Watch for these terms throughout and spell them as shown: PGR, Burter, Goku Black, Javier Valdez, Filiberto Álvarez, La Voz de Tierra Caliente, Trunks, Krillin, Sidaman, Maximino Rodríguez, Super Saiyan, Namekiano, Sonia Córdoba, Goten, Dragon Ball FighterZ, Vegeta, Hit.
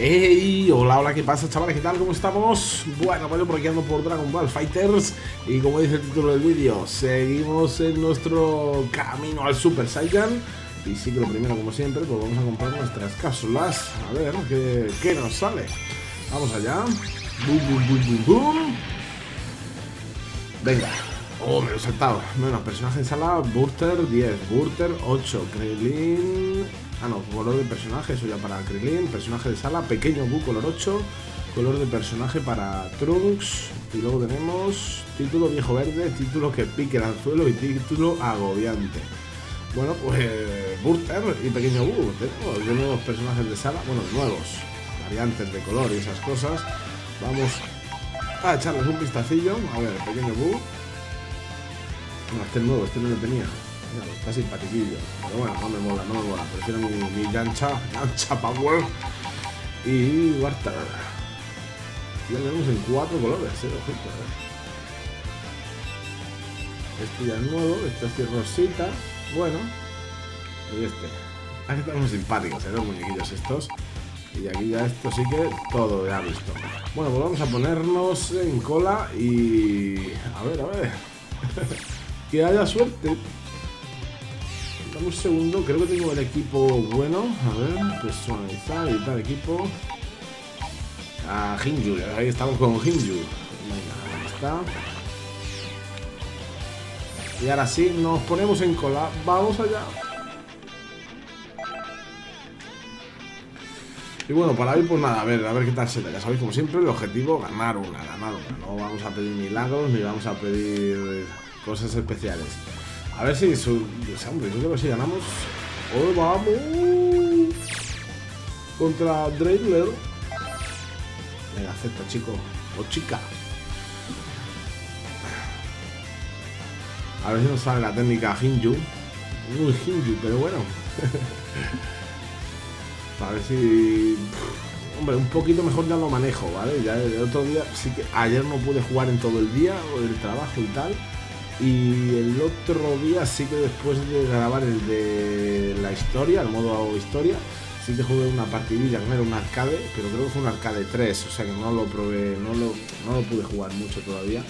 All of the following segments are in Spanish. Hey, hola, hola, ¿qué pasa, chavales? ¿Qué tal? ¿Cómo estamos? Bueno, vale, por aquí ando por Dragon Ball FighterZ. Y como dice el título del vídeo, seguimos en nuestro camino al Super Saiyan. Y sí que lo primero, como siempre, pues vamos a comprar nuestras cápsulas. A ver, ¿qué nos sale? Vamos allá. Boom, boom, boom, boom, boom. Venga. Oh, me lo he saltado. Bueno, personaje en sala, Burter 10, Burter 8, Krillin... Ah, no, color de personaje, eso ya para Krillin. Personaje de sala, pequeño Goku, color 8. Color de personaje para Trunks. Y luego tenemos título viejo verde, título que pique el anzuelo y título agobiante. Bueno, pues Burter y pequeño Goku. Tenemos de nuevos personajes de sala, bueno, nuevos, variantes de color y esas cosas. Vamos a echarles un vistacillo. A ver, pequeño Goku. No, este es nuevo, este no lo tenía. Mira, está simpatiquillo. Pero bueno, no me mola, no me mola. Prefiero mi Yancha Power. Y Burter. Ya tenemos en 4 colores, ojito, Este ya es nuevo, este es de rosita. Bueno. Y este. Aquí estamos simpáticos, los muñequillos estos. Y aquí ya esto sí que todo ya visto. Bueno, pues vamos a ponernos en cola y... A ver. Que haya suerte. Dame un segundo, creo que tengo el equipo bueno. A ver, personalizar, editar equipo. Ah, Hinju, ahí estamos con Hinju. Venga, ahí está. Y ahora sí, nos ponemos en cola. Vamos allá. Y bueno, para hoy pues nada, a ver qué tal se da. Ya sabéis, como siempre, el objetivo, ganar una. No vamos a pedir milagros, ni vamos a pedir cosas especiales. A ver si, hombre, yo creo que si ganamos... ¡Hoy vamos! Contra Draigler. Venga, acepta, chico. O chica. A ver si nos sale la técnica Hinju. Uy, Hinju, pero bueno. A ver si... Hombre, un poquito mejor ya lo manejo, ¿vale? Ya el otro día, sí que ayer no pude jugar en todo el día, o el trabajo y tal. Y el otro día sí que después de grabar el de la historia, el modo historia, sí que jugué una partidilla, no era un arcade, pero creo que fue un arcade 3, o sea que no lo probé, no lo pude jugar mucho todavía.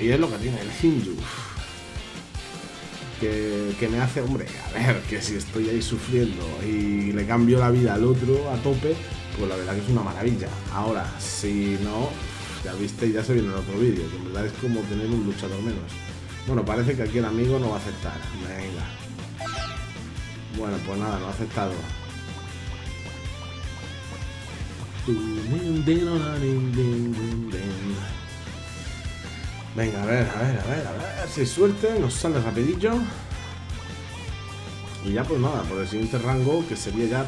Y es lo que tiene el Hinju. Que me hace, hombre, a ver, que si estoy ahí sufriendo y le cambio la vida al otro a tope, pues la verdad que es una maravilla. Ahora, si no, ya viste, ya se viene el otro vídeo, que en verdad es como tener un luchador menos. Bueno, parece que aquí el amigo no va a aceptar. Venga. Bueno, pues nada, no ha aceptado. Venga, a ver, si hay suerte, nos sale rapidillo. Y ya pues nada, por el siguiente rango, que sería ya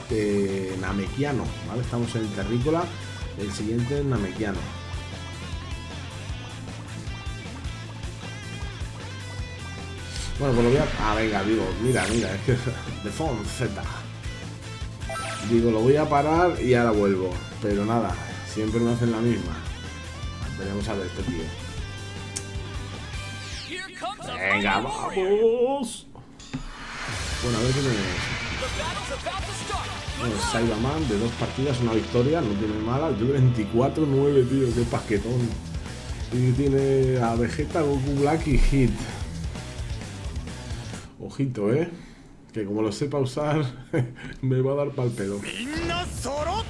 Namekiano, ¿vale? Estamos en Terrícola, el siguiente es Namekiano. Bueno, pues lo voy a... Ah, venga, digo, mira, es que... De Fon Z. Digo, lo voy a parar y ahora vuelvo. Pero nada, siempre me hacen la misma. Veremos a ver este tío. Venga, vamos. Bueno, a ver qué tenemos. Sidaman de 2 partidas, una victoria, no tiene mala. Yo 24-9, tío, qué pasquetón. Y tiene a Vegeta, Goku Black y Hit. Ojito, que como lo sepa usar, me va a dar pal pelo. Venga, vamos.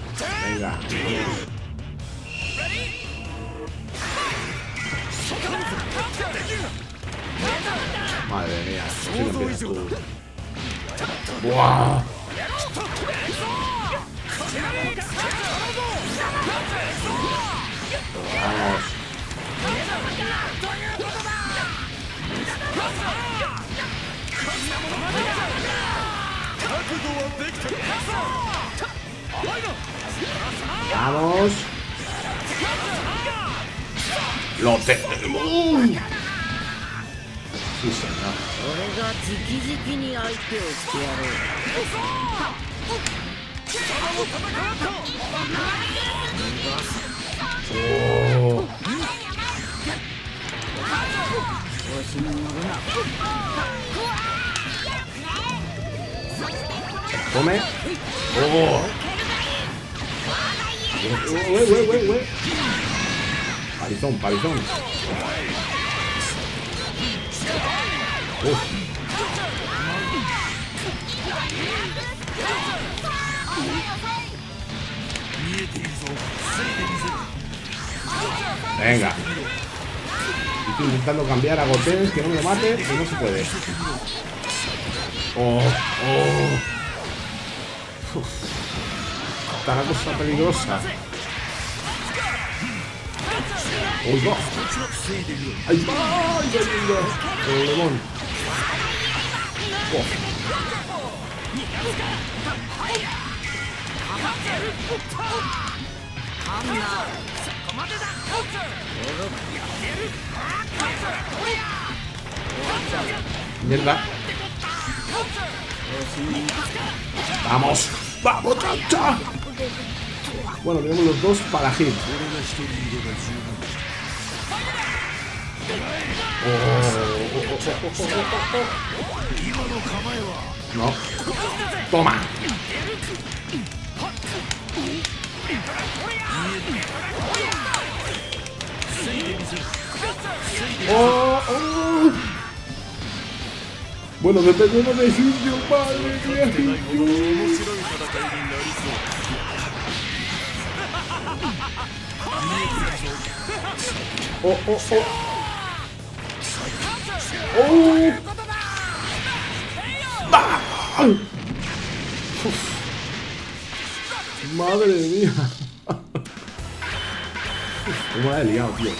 Madre mía, si no pierdes tú. ¡Buah! Vamos. Vamos. ¡Lo tenemos! Sí, señor. Oh. Come. Oh. Güey. Palizón. Venga. Estoy intentando cambiar a Goten, que no me mate, y no se puede. Está la cosa peligrosa. ¡Uy, va! ¡Ay, va! ¡El limón! ¡Mierda! ¡Vamos! ¡Vamos, chacha! Bueno, tenemos los dos para Hit. No. Toma. Bueno, dependemos de sitio, padre. Madre mía. Cómo la he liado, tío.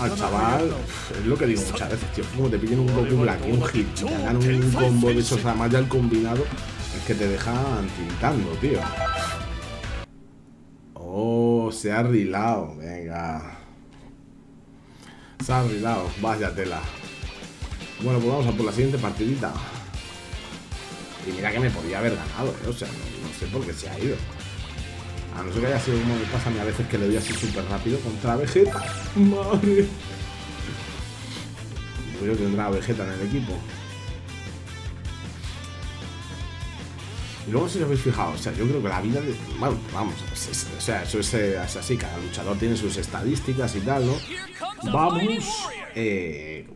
Al chaval, es lo que digo muchas veces, tío. Como te piden un Goku Black y un Hit, te dan un combo de esos, además ya el combinado, es que te dejan tintando, tío. Se ha rilado, venga. Se ha rilado, vaya tela. Bueno, pues vamos a por la siguiente partidita. Y mira que me podía haber ganado, o sea, no sé por qué se ha ido. A no ser que haya sido como me pasa a mí a veces, que le doy así súper rápido contra Vegeta. Madre. Yo creo que tendrá a Vegeta en el equipo. Y luego, si os habéis fijado, o sea, yo creo que la vida de... Bueno, vamos, o sea, eso es así, cada luchador tiene sus estadísticas y tal, ¿no? Vamos,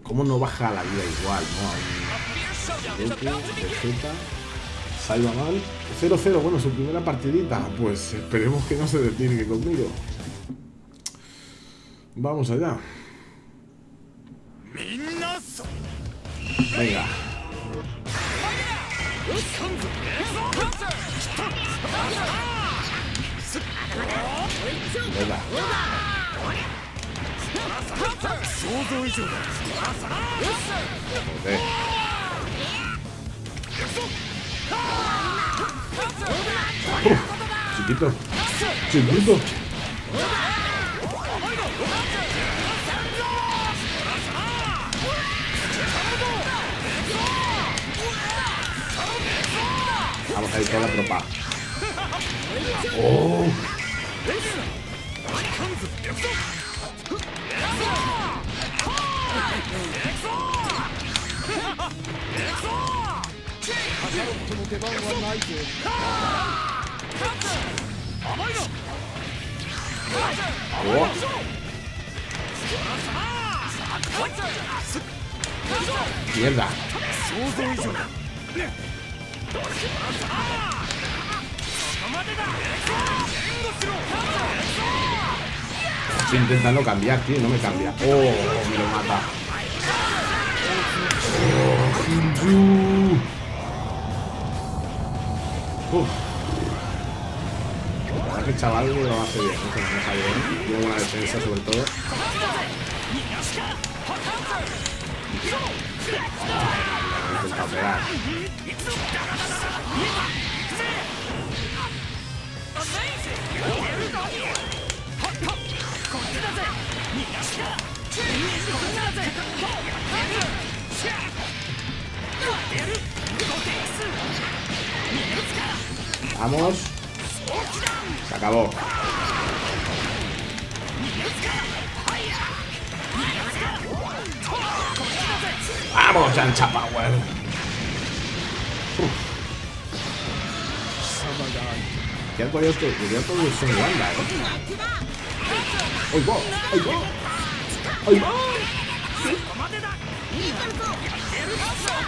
¿cómo no baja la vida igual, no? Goku, Vegeta, Sidaman, 0-0, bueno, su primera partidita, pues esperemos que no se detiene conmigo. Vamos allá. Venga. Chiquito. Vamos a ir con la tropa. Mierda. Estoy intentando cambiar, tío, no me cambia. Me lo mata. Ahora que el chaval lo hace bien, no se me deja bien. Tiene buena defensa sobre todo. Intenta pegar. Vamos. Se acabó. Vamos, Yancha Power. Que han corrido estos todos son Wanda, ¿eh? ¡Ay, wow! ¡Ay, wow! ¡Ay, wow!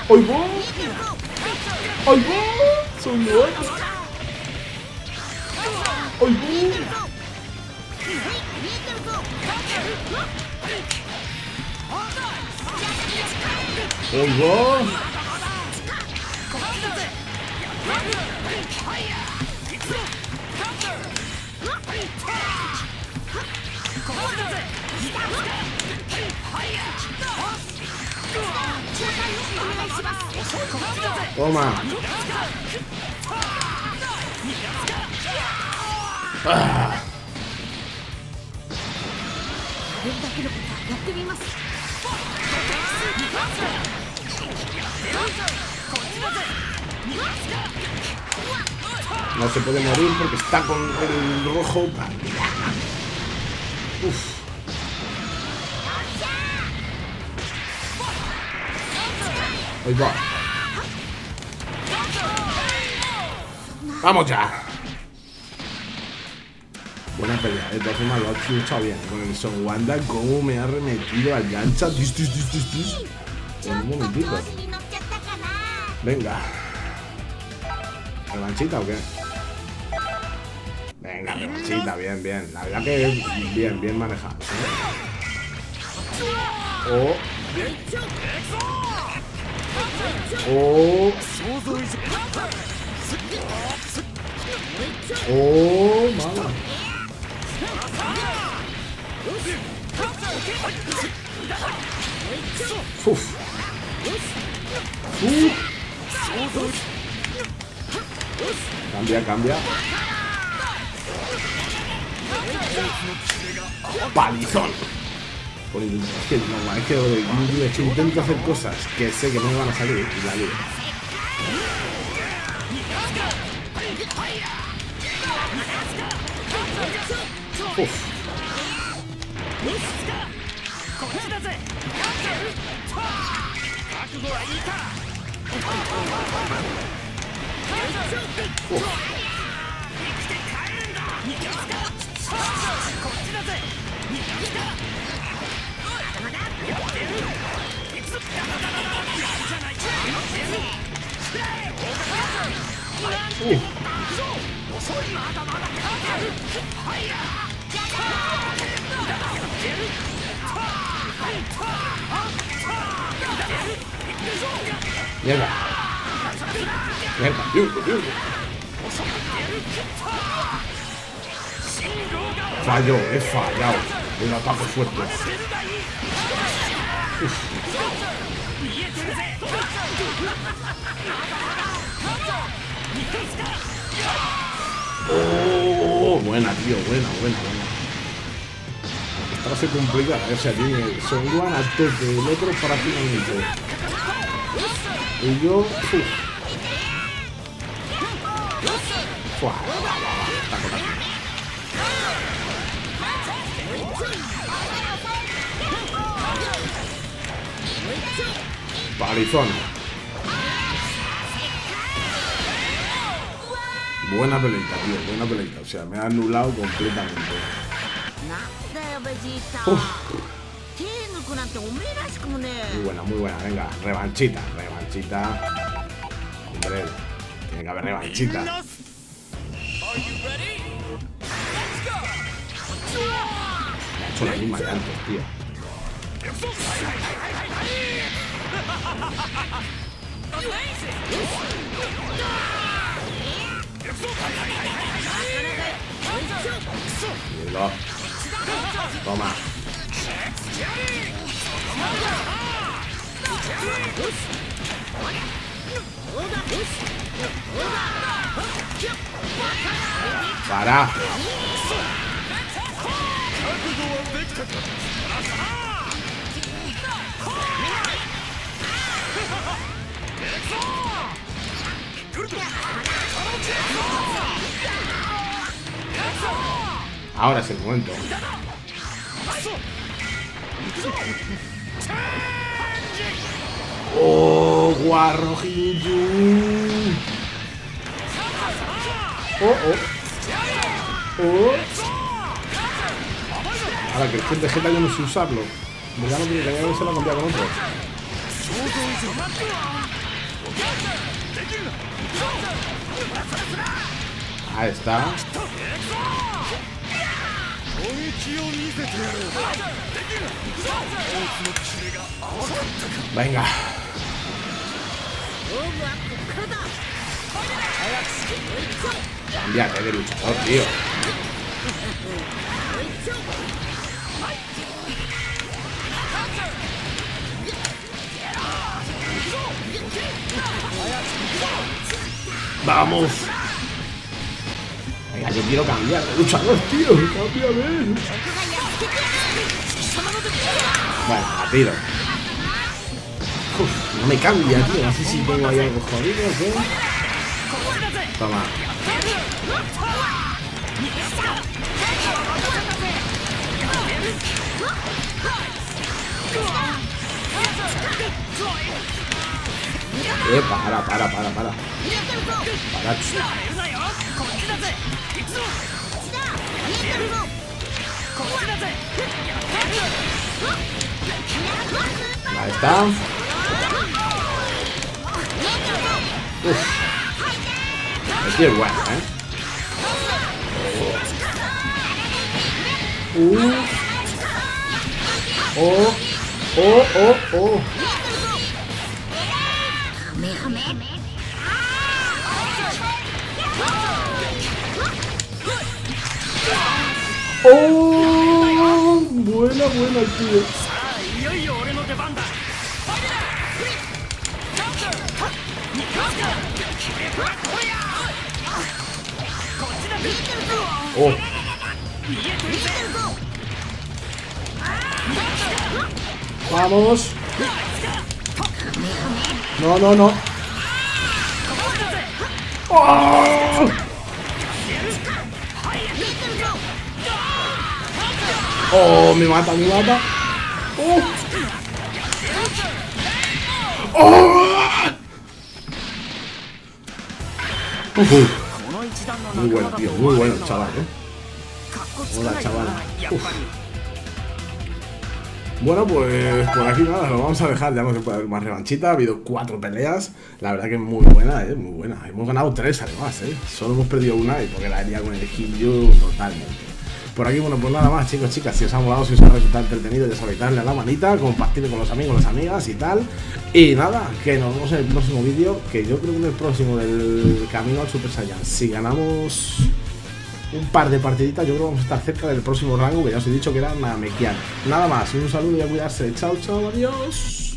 ¡Ay, wow! ¡Ay, wow! ¡Son buenos! ¡Ay, wow! ¡Ay, wow! Toma. Ah. No se puede morir porque está con el rojo. Uf. Ahí va. ¡Vamos ya! Buena pelea, de todas formas lo ha luchado bien. Con el Son Wanda, cómo me ha remetido al gancha. Un momentito. Venga. ¿Revanchita o qué? Venga, revanchita, bien, bien. La verdad que es bien, bien manejado, ¿sí? Oh. Oh. Oh, mala. Uf. Cambia, cambia. Palizón. Por el... Es que intento hacer cosas que sé que no me van a salir y la liga. Uf. Mierda. Falló, he fallado. Un ataque fuerte. Oh, buena, tío, buena. Ahora se complica, o sea, tiene el segundo antes del otro para finalmente. Y yo... ¡Fua! Palizón. Buena pelea, tío, buena pelea. O sea, me ha anulado completamente. Muy buena, venga, revanchita. Hombre, tiene que haber revanchita. Me ha hecho la misma de antes, tío. Mierda. Toma. Para. Ahora es el momento. ¡Oh, guarrojillo! ¡Oh, oh! Ahora que el Hit de Vegeta ya no sé usarlo. Me da lo que tenía que haber, se lo ha cambiado con otro. Ahí está. Venga. Cámbiate de luchador, tío. Vamos. Venga, yo quiero cambiar de luchador, tío. Cámbiame. Bueno, a tiro. Uf, no me cambia, tío. No sé si tengo ahí algo jodido, ¿eh? Toma. Para. Ahí está. Uf. Aquí es bueno, ¿eh? Oh, buena, tío. Oh. Vamos. No. Oh. Oh, me mata. Oh. Oh. Muy bueno, tío, muy bueno el chaval, ¿eh? Hola, chaval. Bueno, pues por aquí nada, lo vamos a dejar, ya no se puede haber más revanchita, ha habido 4 peleas, la verdad que es muy buena, muy buena. Hemos ganado 3 además, solo hemos perdido una y porque la haría con el Hit totalmente. Por aquí, bueno, pues nada más, chicos, chicas, si os ha molado, si os ha resultado entretenido, ya sabéis, darle a la manita, compartirlo con los amigos, las amigas y tal. Y nada, que nos vemos en el próximo vídeo, que yo creo que en el próximo del camino al Super Saiyan, si ganamos un par de partiditas, yo creo que vamos a estar cerca del próximo rango, que ya os he dicho que era Namekiano. Nada más, un saludo y a cuidarse, chao, adiós.